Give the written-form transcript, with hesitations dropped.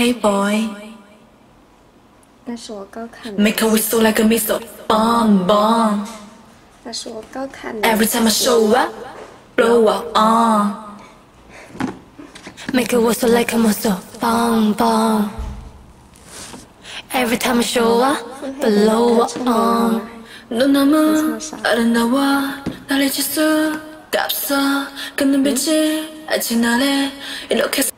Hey boy, make her whistle like a missile, bomb bomb. Every time I show up, blow up on. Make her whistle like a missile, bomb bomb. Every time I show up, blow up on. 넌 너무 아름다워, 날 잊을 수가 없어. 끊는 빛이 아직 나를 이렇게.